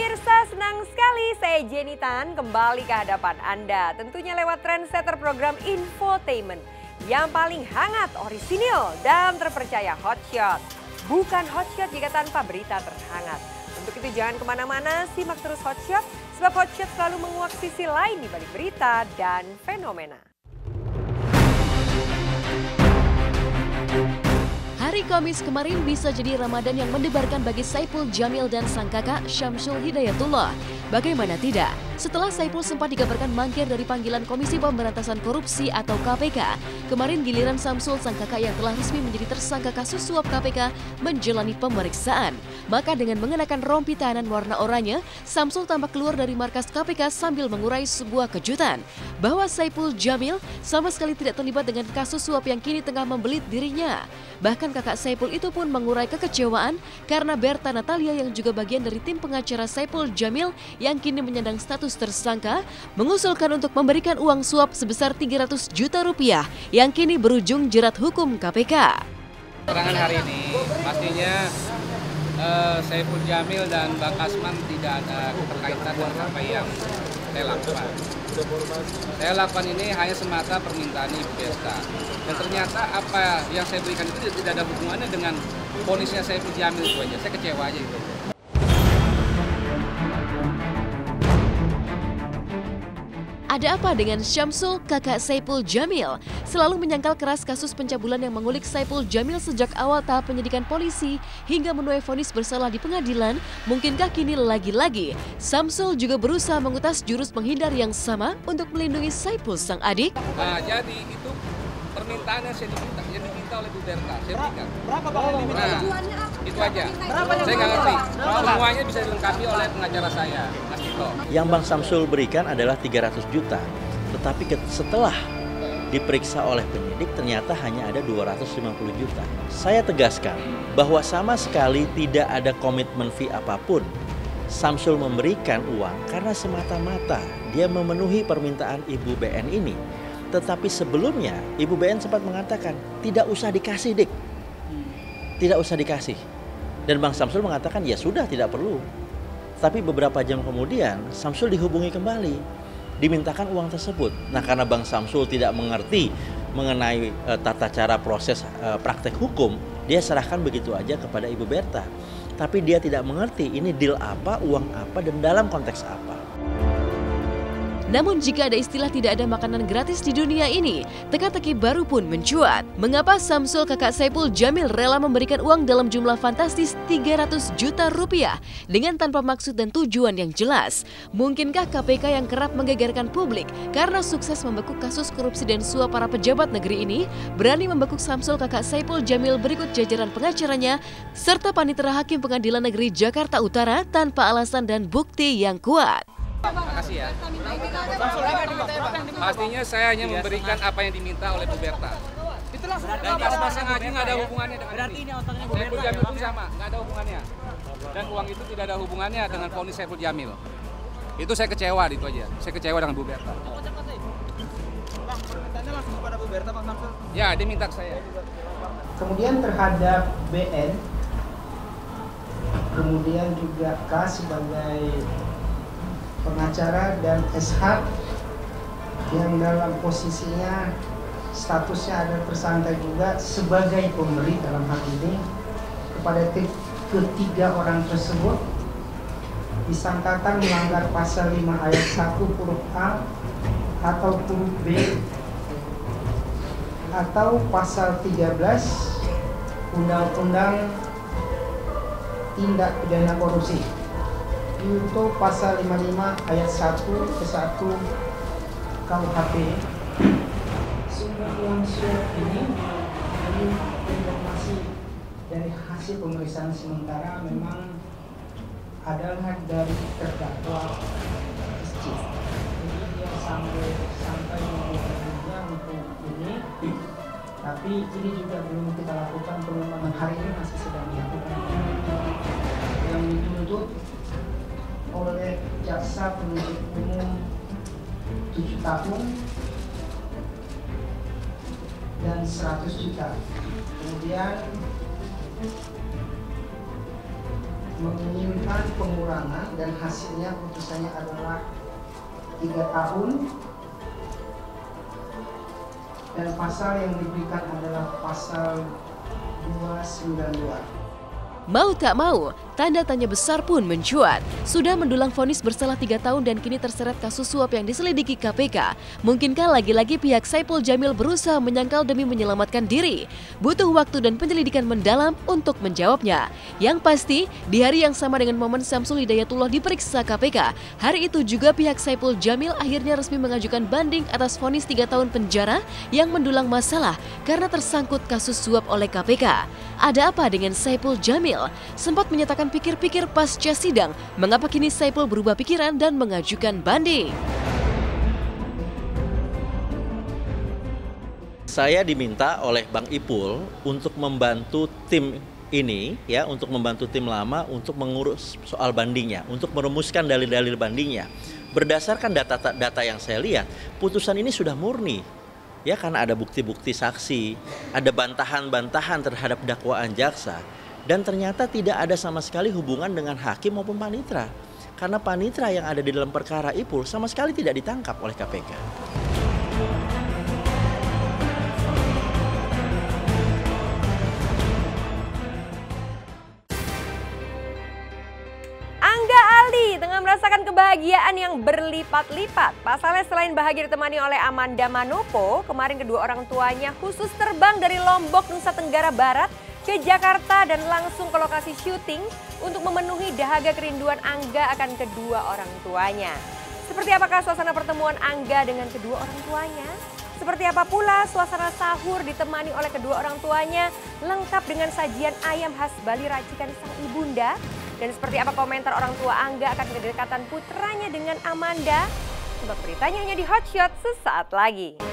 Pemirsa, senang sekali saya Jenny Tan kembali ke hadapan Anda. Tentunya lewat trendsetter program infotainment yang paling hangat, orisinil, dan terpercaya, Hotshot. Bukan Hotshot jika tanpa berita terhangat. Untuk itu jangan kemana-mana, simak terus Hotshot. Sebab Hotshot selalu menguak sisi lain di balik berita dan fenomena. Hari Kamis kemarin bisa jadi Ramadan yang mendebarkan bagi Saipul Jamil dan sang kakak Syamsul Hidayatullah. Bagaimana tidak? Setelah Saipul sempat dikabarkan mangkir dari panggilan Komisi Pemberantasan Korupsi atau KPK, kemarin giliran Syamsul sang kakak yang telah resmi menjadi tersangka kasus suap KPK menjalani pemeriksaan. Maka dengan mengenakan rompi tahanan warna oranye, Syamsul tampak keluar dari markas KPK sambil mengurai sebuah kejutan bahwa Saipul Jamil sama sekali tidak terlibat dengan kasus suap yang kini tengah membelit dirinya. Bahkan kakak Saipul itu pun mengurai kekecewaan karena Berthanatalia yang juga bagian dari tim pengacara Saipul Jamil yang kini menyandang status tersangka mengusulkan untuk memberikan uang suap sebesar 300 juta rupiah yang kini berujung jerat hukum KPK. Keterangan hari ini pastinya Saipul Jamil dan Bang Kasman tidak ada keterkaitan dengan apa yang saya lakukan. Saya lakukan ini hanya semata permintaan Ibu Eka. Dan ternyata apa yang saya berikan itu tidak ada hubungannya dengan ponisnya Saipul Jamil itu aja. Saya kecewa aja itu. Ada apa dengan Syamsul, kakak Saipul Jamil? Selalu menyangkal keras kasus pencabulan yang mengulik Saipul Jamil sejak awal tahap penyidikan polisi hingga menuai vonis bersalah di pengadilan, mungkinkah kini lagi-lagi Syamsul juga berusaha mengutas jurus menghindar yang sama untuk melindungi Saipul sang adik? Nah, jadi itu permintaannya saya diminta, jadi diminta oleh Buderta. Berapa Bang yang diminta? Nah, itu aja. Saya nggak ngerti. Semuanya bisa dilengkapi oleh pengacara saya, Mas Tiko. Yang Bang Syamsul berikan adalah 300 juta. Tetapi setelah diperiksa oleh penyidik ternyata hanya ada 250 juta. Saya tegaskan bahwa sama sekali tidak ada komitmen fee apapun. Syamsul memberikan uang karena semata-mata dia memenuhi permintaan Ibu BN ini. Tetapi sebelumnya Ibu BN sempat mengatakan tidak usah dikasih, Dik. Tidak usah dikasih. Dan Bang Syamsul mengatakan ya sudah tidak perlu. Tapi beberapa jam kemudian Syamsul dihubungi kembali, dimintakan uang tersebut. Nah, karena Bang Syamsul tidak mengerti mengenai tata cara proses praktek hukum, dia serahkan begitu aja kepada Ibu Berta. Tapi dia tidak mengerti ini deal apa, uang apa, dan dalam konteks apa. Namun jika ada istilah tidak ada makanan gratis di dunia ini, teka-teki baru pun mencuat. Mengapa Syamsul kakak Saipul Jamil rela memberikan uang dalam jumlah fantastis 300 juta rupiah dengan tanpa maksud dan tujuan yang jelas? Mungkinkah KPK yang kerap menggegarkan publik karena sukses membekuk kasus korupsi dan suap para pejabat negeri ini, berani membekuk Syamsul kakak Saipul Jamil berikut jajaran pengacaranya serta panitera hakim Pengadilan Negeri Jakarta Utara tanpa alasan dan bukti yang kuat? Makasih ya. Pastinya saya hanya memberikan apa yang diminta oleh Buderta. Dan dia sengaja nggak ada hubungannya dengan ini. Saipul Jamil pun sama, nggak ada hubungannya. Dan uang itu tidak ada hubungannya dengan vonis Saipul Jamil. Itu saya kecewa, itu aja. Saya kecewa dengan Buderta. Permintaannya langsung kepada Buderta, Pak Syamsul? Ya, dia minta ke saya. Kemudian terhadap BN, kemudian juga K sebagai pengacara dan SH yang dalam posisinya statusnya ada tersangka juga sebagai pemberi dalam hal ini kepada ketiga orang tersebut disangkakan melanggar pasal 5 ayat 1 huruf A atau huruf B atau pasal 13 Undang-Undang Tindak Pidana Korupsi yaitu pasal 55 ayat 1 ke 1 KUHP. Sumber uang suap ini dari informasi dari hasil pemeriksaan sementara memang adalah dari terdakwa SC. Jadi dia sampai mengumpulkannya untuk ini, tapi ini juga belum kita lakukan pengembangan hari ini masih sedang dilakukan yang dituntut oleh jaksa penuntut umum 7 tahun dan 100 juta. Kemudian menginginkan pengurangan dan hasilnya putusannya adalah 3 tahun dan pasal yang diberikan adalah pasal 292. Mau tak mau, tanda tanya besar pun mencuat. Sudah mendulang vonis bersalah 3 tahun dan kini terseret kasus suap yang diselidiki KPK. Mungkinkah lagi-lagi pihak Saipul Jamil berusaha menyangkal demi menyelamatkan diri? Butuh waktu dan penyelidikan mendalam untuk menjawabnya. Yang pasti, di hari yang sama dengan momen Syamsul Hidayatullah diperiksa KPK, hari itu juga pihak Saipul Jamil akhirnya resmi mengajukan banding atas vonis 3 tahun penjara yang mendulang masalah karena tersangkut kasus suap oleh KPK. Ada apa dengan Saipul Jamil? Sempat menyatakan pikir-pikir pasca sidang, mengapa kini Saipul berubah pikiran dan mengajukan banding? Saya diminta oleh Bang Ipul untuk membantu tim ini, ya, untuk membantu tim lama untuk mengurus soal bandingnya, untuk merumuskan dalil-dalil bandingnya. Berdasarkan data-data yang saya lihat, putusan ini sudah murni. Ya, karena ada bukti-bukti saksi, ada bantahan-bantahan terhadap dakwaan jaksa. Dan ternyata tidak ada sama sekali hubungan dengan hakim maupun panitra. Karena panitra yang ada di dalam perkara Ipul sama sekali tidak ditangkap oleh KPK. Angga Ali tengah merasakan kebahagiaan yang berlipat-lipat. Pasalnya selain bahagia ditemani oleh Amanda Manopo, kemarin kedua orang tuanya khusus terbang dari Lombok, Nusa Tenggara Barat ke Jakarta dan langsung ke lokasi syuting untuk memenuhi dahaga kerinduan Angga akan kedua orang tuanya. Seperti apakah suasana pertemuan Angga dengan kedua orang tuanya? Seperti apa pula suasana sahur ditemani oleh kedua orang tuanya lengkap dengan sajian ayam khas Bali racikan sang ibunda? Dan seperti apa komentar orang tua Angga akan kedekatan putranya dengan Amanda? Sebab beritanya hanya di Hotshot sesaat lagi.